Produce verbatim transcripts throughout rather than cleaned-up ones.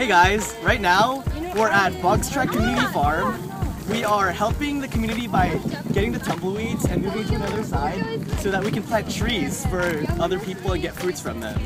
Hey guys, right now we're at Boggs Tract Community Farm. We are helping the community by getting the tumbleweeds and moving to another side so that we can plant trees for other people and get fruits from them.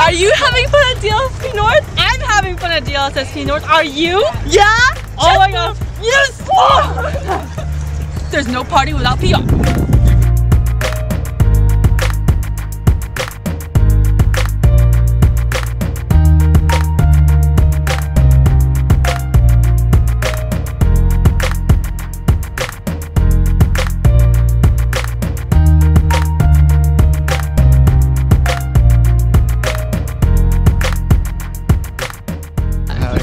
Are you having fun at D L S S P North? I'm having fun at D L S S P North. Are you? Yeah! Oh yes. My gosh! Yes! Oh. There's no party without P O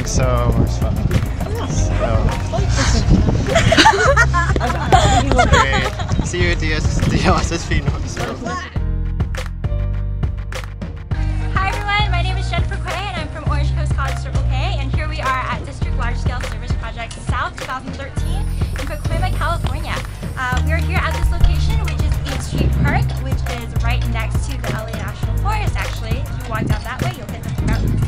So much fun. So great. See you at D L S S P North. Hi everyone, my name is Jen Perquet and I'm from Orange Coast College Circle K, and here we are at District Large Scale Service Project South twenty thirteen in Pacoima, California. Uh, we are here at this location, which is eighth Street Park, which is right next to the L A National Forest. Actually, if you walk down that way, you'll hit the mountains.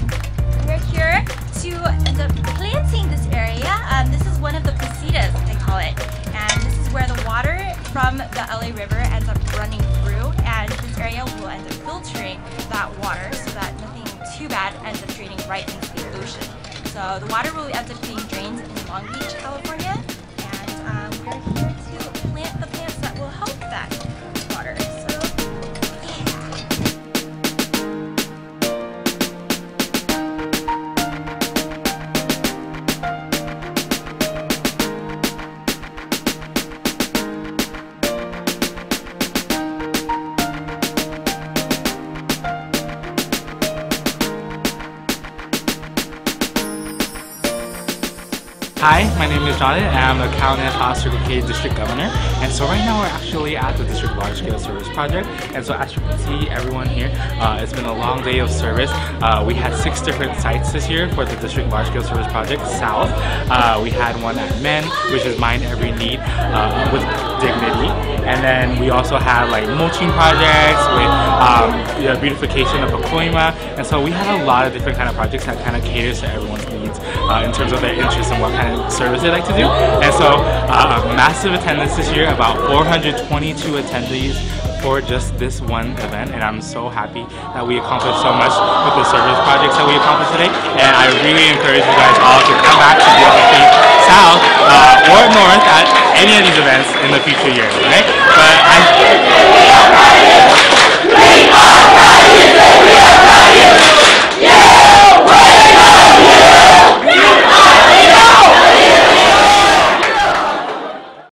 We're here to the planting this area. Um, this is one of the placitas, they call it. And this is where the water from the L A River ends up running through, and this area will end up filtering that water so that nothing too bad ends up draining right into the ocean. So the water will end up being drained in Long Beach, California. And um, we're here to plant the plants that will help that water. Hi, my name is Jonathan and I'm a Cal-Nev-Ha Circle K District Governor, and so right now we're actually at the District Large Scale Service Project. And so as you can see, everyone here, uh, it's been a long day of service. Uh, we had six different sites this year for the District Large Scale Service Project South. Uh, we had one at Men, which is Mind Every Need uh, with Dignity, and then we also had like mulching projects with um, the beautification of Pacoima, and so we had a lot of different kind of projects that kind of caters to everyone's needs uh, in terms of their interests and what kind of service they like to do. And so uh, massive attendance this year, about four hundred twenty-two attendees for just this one event, and I'm so happy that we accomplished so much with the service projects that we accomplished today. And I really encourage you guys all to come back to D L S S P South uh, or North at any of these events in the future years, right? But I